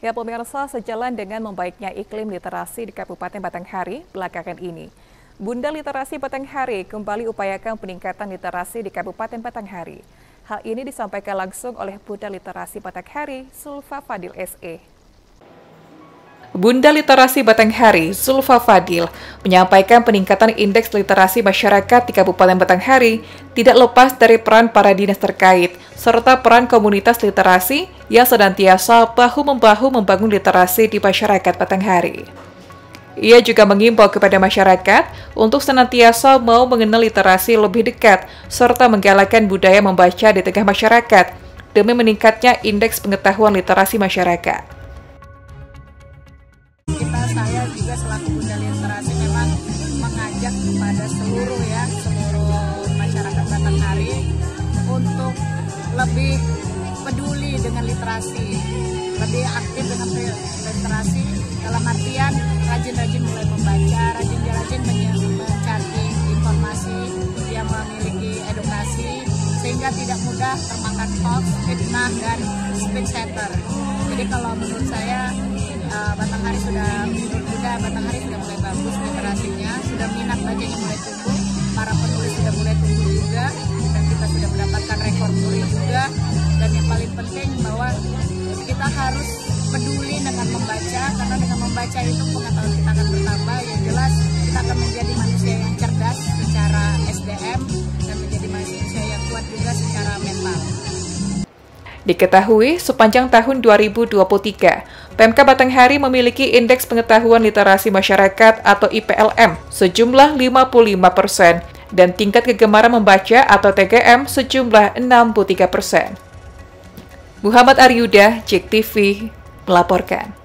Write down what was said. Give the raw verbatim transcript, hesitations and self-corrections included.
Ya pemirsa, sejalan dengan membaiknya iklim literasi di Kabupaten Batanghari belakangan ini, Bunda Literasi Batanghari kembali upayakan peningkatan literasi di Kabupaten Batanghari. Hal ini disampaikan langsung oleh Bunda Literasi Batanghari, Zulva Fadhil S E. Bunda Literasi Batanghari, Zulva Fadhil, menyampaikan peningkatan indeks literasi masyarakat di Kabupaten Batanghari tidak lepas dari peran para dinas terkait, serta peran komunitas literasi yang senantiasa bahu-membahu membangun literasi di masyarakat Batanghari. Ia juga mengimbau kepada masyarakat untuk senantiasa mau mengenal literasi lebih dekat, serta menggalakkan budaya membaca di tengah masyarakat demi meningkatnya indeks pengetahuan literasi masyarakat. Kita, saya juga selaku Bunda Literasi memang mengajak kepada seluruh ya, seluruh masyarakat Batanghari untuk lebih peduli dengan literasi, lebih aktif dengan literasi dalam artian rajin-rajin mulai membaca, rajin-rajin mencari informasi yang memiliki edukasi sehingga tidak mudah termakan hoax, fitnah, dan spin center. Jadi kalau menurut saya Batanghari sudah sudah Batanghari sudah mulai bagus literasinya, sudah minat bacanya mulai tumbuh, para penulis sudah mulai tumbuh juga, dan kita sudah mendapatkan rekor muri juga. Dan yang paling penting bahwa kita harus peduli dengan membaca, karena dengan membaca itu pengetahuan kita akan bertambah. Yang jelas kita akan menjadi manusia yang cerdas secara S D M dan menjadi manusia yang kuat juga secara mental. Diketahui, sepanjang tahun dua ribu dua puluh tiga, Pemkab Batanghari memiliki Indeks Pengetahuan Literasi Masyarakat atau I P L M sejumlah lima puluh lima persen dan tingkat kegemaran membaca atau T G M sejumlah enam puluh tiga persen. Muhammad Aryuda, J E K T V, melaporkan.